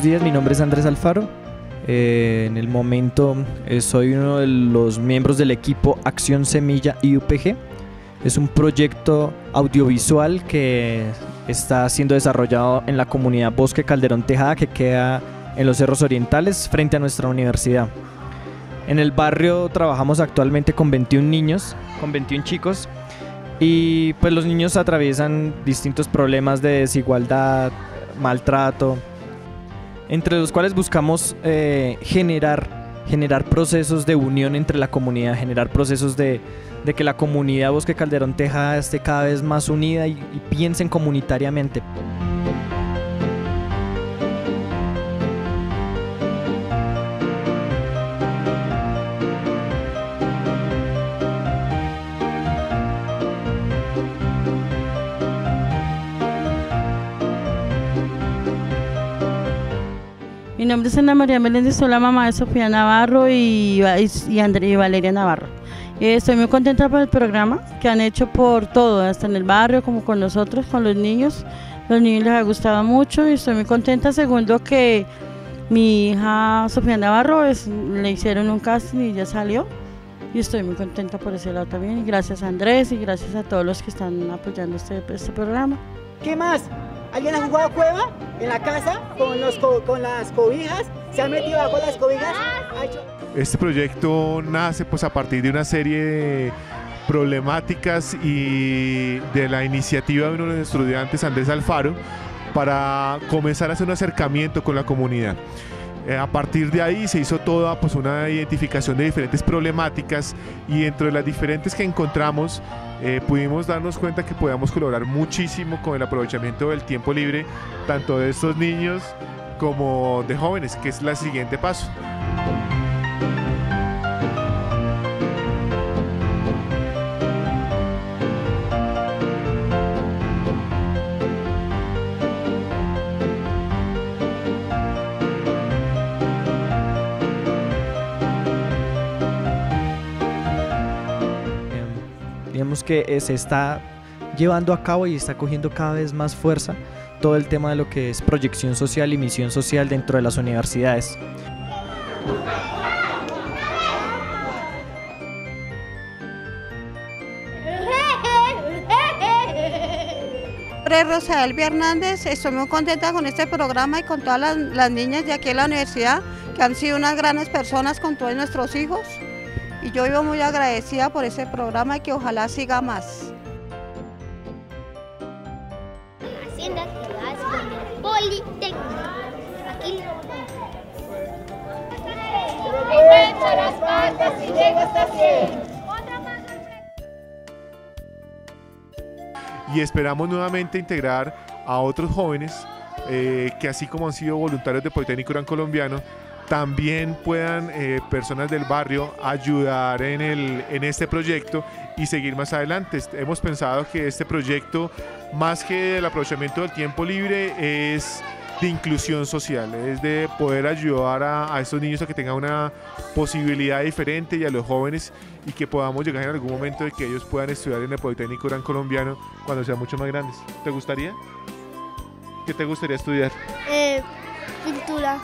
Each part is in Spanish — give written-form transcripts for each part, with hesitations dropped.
buenos días, mi nombre es Andrés Alfaro. En el momento soy uno de los miembros del equipo Acción Semilla IUPG. Es un proyecto audiovisual que está siendo desarrollado en la comunidad Bosque Calderón Tejada, que queda en los Cerros Orientales frente a nuestra universidad. En el barrio trabajamos actualmente con 21 chicos, y pues los niños atraviesan distintos problemas de desigualdad, maltrato, entre los cuales buscamos generar procesos de unión entre la comunidad, generar procesos de que la comunidad Bosque Calderón Tejada esté cada vez más unida y piensen comunitariamente. Mi nombre es Ana María Meléndez, soy la mamá de Sofía Navarro y Valeria Navarro. Estoy muy contenta por el programa que han hecho por todo, hasta en el barrio, como con nosotros, con los niños. Los niños les ha gustado mucho y estoy muy contenta. Segundo, que mi hija Sofía Navarro le hicieron un casting y ya salió. Y estoy muy contenta por ese lado también. Y gracias a Andrés y gracias a todos los que están apoyando este programa. ¿Qué más? ¿Alguien ha jugado cueva en la casa con las cobijas? ¿Se han metido bajo las cobijas? Este proyecto nace pues a partir de una serie de problemáticas y de la iniciativa de uno de los estudiantes, Andrés Alfaro, para comenzar a hacer un acercamiento con la comunidad. A partir de ahí se hizo toda pues una identificación de diferentes problemáticas, y dentro de las diferentes que encontramos pudimos darnos cuenta que podíamos colaborar muchísimo con el aprovechamiento del tiempo libre, tanto de estos niños como de jóvenes, que es el siguiente paso. Digamos que se está llevando a cabo y está cogiendo cada vez más fuerza todo el tema de lo que es proyección social y misión social dentro de las universidades. Rosalvia Hernández, estoy muy contenta con este programa y con todas las niñas de aquí en la universidad, que han sido unas grandes personas con todos nuestros hijos. Y yo vivo muy agradecida por ese programa y que ojalá siga más. Hacienda que Politécnico. Aquí. Aprovecha las faltas y llega hasta 100. Y esperamos nuevamente integrar a otros jóvenes que, así como han sido voluntarios de Politécnico Grancolombiano, también puedan personas del barrio ayudar en este proyecto y seguir más adelante. Hemos pensado que este proyecto, más que el aprovechamiento del tiempo libre, es de inclusión social, es de poder ayudar a estos niños a que tengan una posibilidad diferente, y a los jóvenes, y que podamos llegar en algún momento de que ellos puedan estudiar en el Politécnico Grancolombiano cuando sean mucho más grandes. ¿Te gustaría? ¿Qué te gustaría estudiar? Pintura.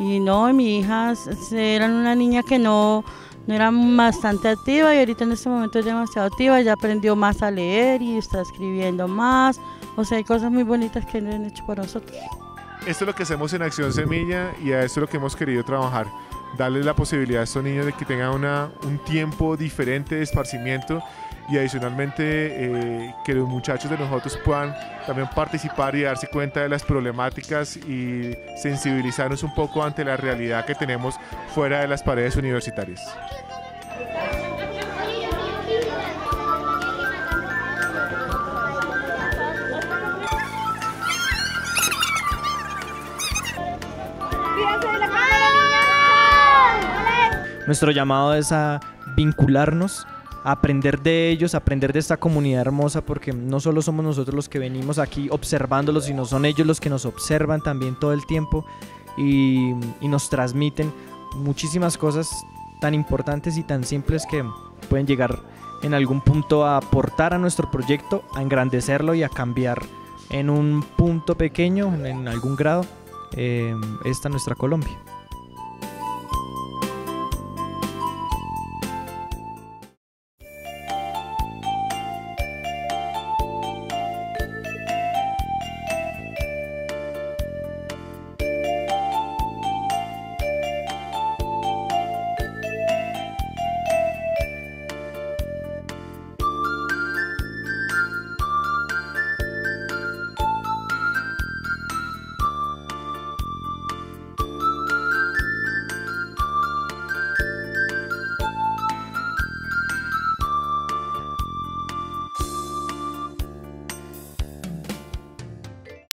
Y no, mi hija era una niña que no era bastante activa, y ahorita en este momento es demasiado activa, ya aprendió más a leer y está escribiendo más. O sea, hay cosas muy bonitas que han hecho para nosotros. Esto es lo que hacemos en Acción Semilla, y a esto es lo que hemos querido trabajar. Darles la posibilidad a estos niños de que tengan un tiempo diferente de esparcimiento, y adicionalmente que los muchachos de nosotros puedan también participar y darse cuenta de las problemáticas y sensibilizarnos un poco ante la realidad que tenemos fuera de las paredes universitarias. Nuestro llamado es a vincularnos, a aprender de ellos, a aprender de esta comunidad hermosa, porque no solo somos nosotros los que venimos aquí observándolos, sino son ellos los que nos observan también todo el tiempo y nos transmiten muchísimas cosas tan importantes y tan simples que pueden llegar en algún punto a aportar a nuestro proyecto, a engrandecerlo y a cambiar en un punto pequeño, en algún grado, está nuestra Colombia.